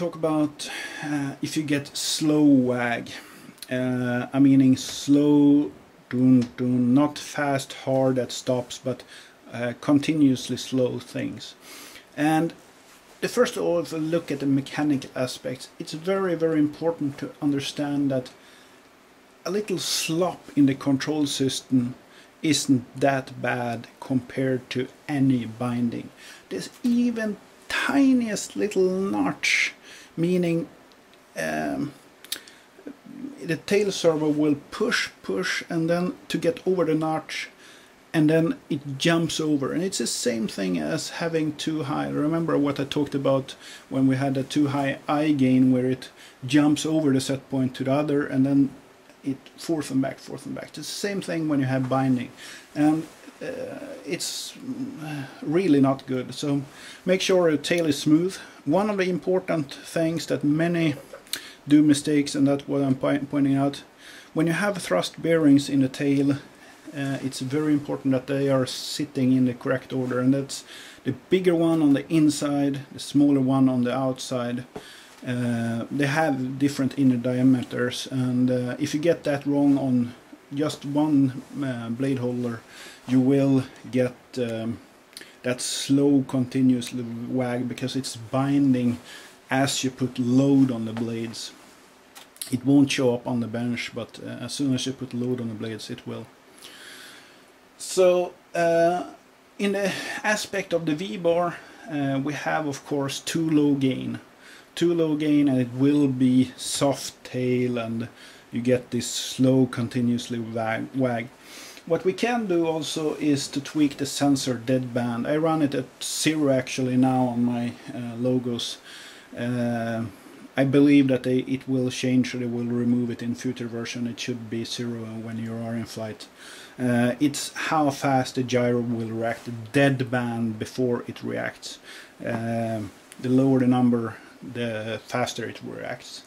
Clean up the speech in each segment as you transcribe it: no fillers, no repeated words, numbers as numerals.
talk about if you get slow wag. I'm meaning slow, not fast, hard at stops, but continuously slow things. And the first of all, if we look at the mechanical aspects, it's very, very important to understand that a little slop in the control system isn't that bad compared to any binding. There's even tiniest little notch, meaning the tail servo will push, and then to get over the notch, and then it jumps over. And it's the same thing as having too high. Remember what I talked about when we had a too high eye gain, where it jumps over the set point to the other, and then it forth and back. It's the same thing when you have binding, and it's really not good. So make sure your tail is smooth. One of the important things that many do mistakes, and that's what I'm pointing out, when you have thrust bearings in the tail, it's very important that they are sitting in the correct order, and that's the bigger one on the inside, the smaller one on the outside. They have different inner diameters, and if you get that wrong on just one blade holder, you will get that slow continuous wag, because it's binding as you put load on the blades. It won't show up on the bench, but as soon as you put load on the blades, it will. So in the aspect of the V-bar, we have of course too low gain, and it will be soft tail, and you get this slow continuously wag. What we can do also is to tweak the sensor dead band. I run it at 0 actually now on my logos. I believe that it will change, they will remove it in future version. It should be 0 when you are in flight. It's how fast the gyro will react, the dead band before it reacts. The lower the number, the faster it reacts.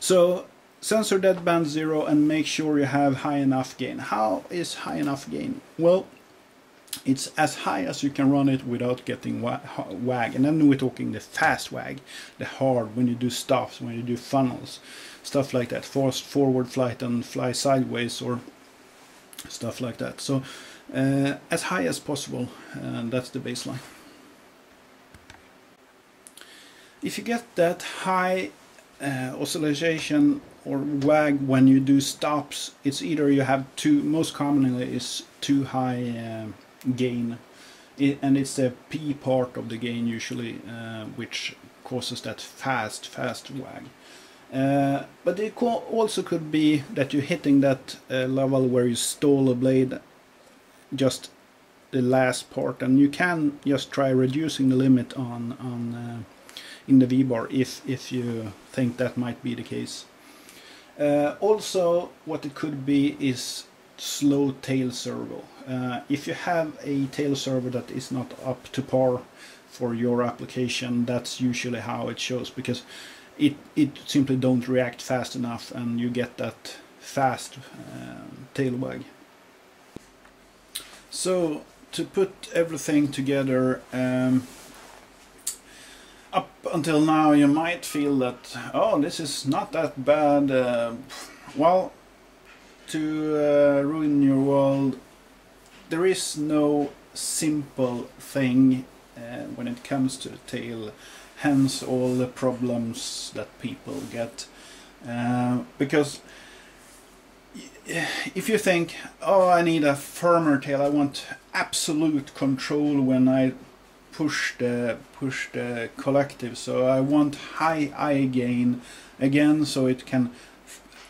So sensor dead band 0, and make sure you have high enough gain. How is high enough gain? Well, it's as high as you can run it without getting wag, and then we're talking the fast wag, the hard, when you do stops, when you do funnels, stuff like that, forced forward flight and fly sideways or stuff like that. So as high as possible, and that's the baseline. If you get that high oscillation or wag when you do stops, it's either you have too, most commonly is too high gain, and it's the P part of the gain usually, which causes that fast wag. But it also could be that you're hitting that level where you stall a blade, just the last part, and you can just try reducing the limit in the V-bar if you think that might be the case. Also, what it could be is slow tail servo. If you have a tail servo that is not up to par for your application, that's usually how it shows, because it simply don't react fast enough, and you get that fast tail wag. So to put everything together, up until now you might feel that, oh, this is not that bad. Well, to ruin your world, there is no simple thing when it comes to the tail, hence all the problems that people get, because if you think, oh, I need a firmer tail, I want absolute control when I push the collective, so I want high eye gain again so it can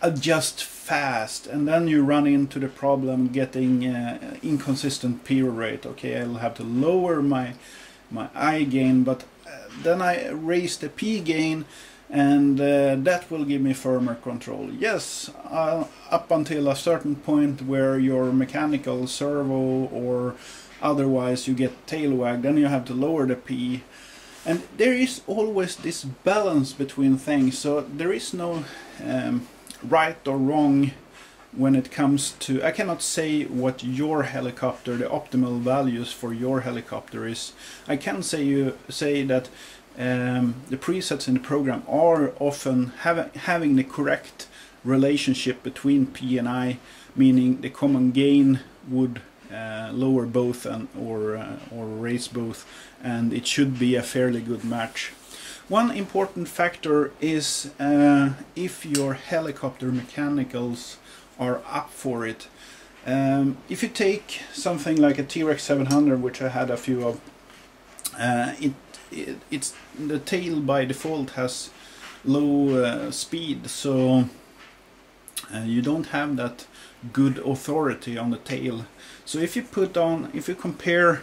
adjust fast, and then you run into the problem getting inconsistent peer rate. Okay, I'll have to lower my eye gain, but then I raise the P gain, and that will give me firmer control. Yes, up until a certain point where your mechanical servo or otherwise you get tail wag, then you have to lower the P, and there is always this balance between things. So there is no right or wrong when it comes to, I cannot say what your helicopter, the optimal values for your helicopter is. I can say that the presets in the program are often having the correct relationship between P and I, meaning the common gain would lower both and or raise both, and it should be a fairly good match. One important factor is if your helicopter mechanicals are up for it. If you take something like a T-Rex 700, which I had a few of, it's the tail by default has low speed, so you don't have that good authority on the tail. So if you put on, if you compare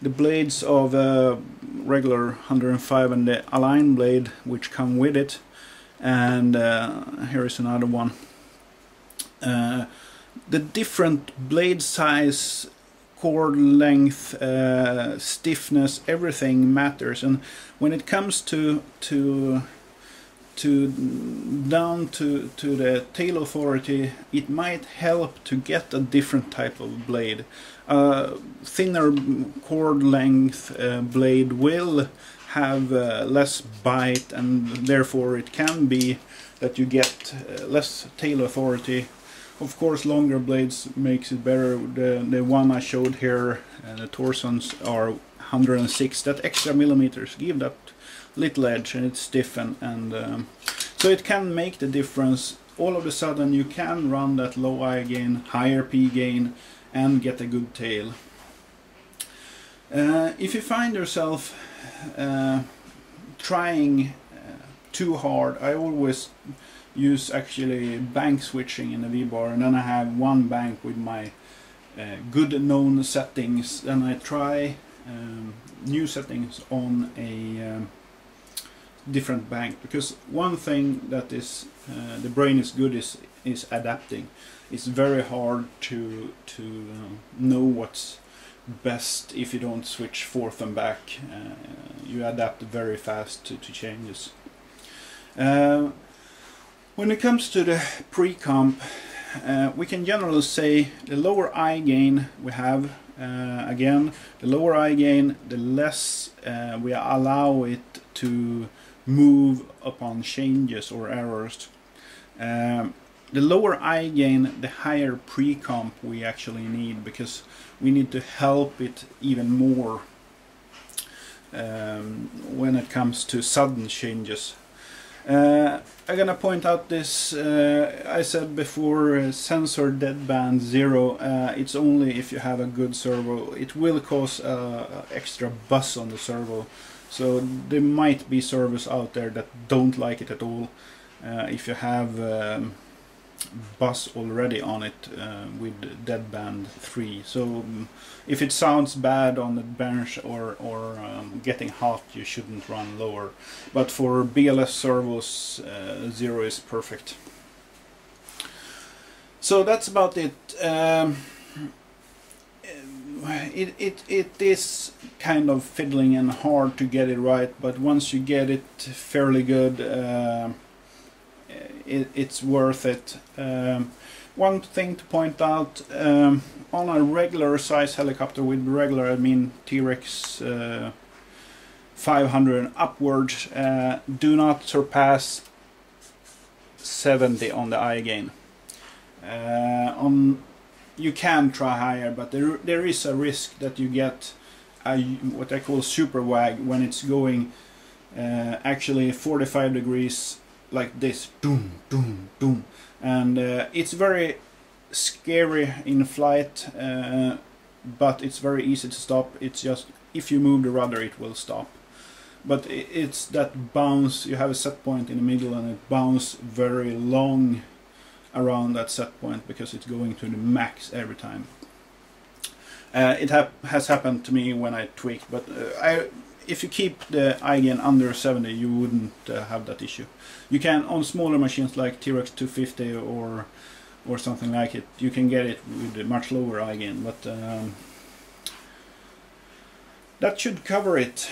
the blades of a regular 105 and the Align blade, which come with it, and here is another one. The different blade size, cord length, stiffness, everything matters. And when it comes down to the tail authority, it might help to get a different type of blade. Thinner cord length blade will have less bite, and therefore it can be that you get less tail authority. Of course, longer blades makes it better. The one I showed here, the torsons, are 106. That extra millimeters give that little edge, and it's stiff, and so it can make the difference. All of a sudden you can run that low I gain, higher P gain, and get a good tail. If you find yourself trying too hard, I always use actually bank switching in the V-bar, and then I have one bank with my good known settings, and I try new settings on a different bank, because one thing that is the brain is good is adapting. It's very hard to know what's best if you don't switch forth and back. You adapt very fast to changes. When it comes to the pre-comp, we can generally say the lower I gain we have, again, the lower I gain, the less we allow it to move upon changes or errors. The lower I gain, the higher pre-comp we actually need, because we need to help it even more when it comes to sudden changes. I'm gonna point out this, I said before, sensor deadband 0, it's only if you have a good servo. It will cause extra buzz on the servo, so there might be servos out there that don't like it at all. If you have buzz already on it with deadband 3, so if it sounds bad on the bench or getting hot, you shouldn't run lower. But for BLS servos, 0 is perfect. So that's about it. It is kind of fiddling and hard to get it right, but once you get it fairly good, it's worth it. One thing to point out, on a regular size helicopter, with regular I mean T-Rex 500 and upwards, do not surpass 70 on the I gain. You can try higher, but there is a risk that you get what I call super wag, when it's going actually 45 degrees like this, doom, doom, doom, and it's very scary in flight, but it's very easy to stop. It's just if you move the rudder, it will stop. But it's that bounce. You have a set point in the middle, and it bounces very long around that set point, because it's going to the max every time. It has happened to me when I tweaked, but if you keep the I gain under 70, you wouldn't have that issue. You can, on smaller machines like T-Rex 250 or something like it, you can get it with a much lower I gain, but that should cover it.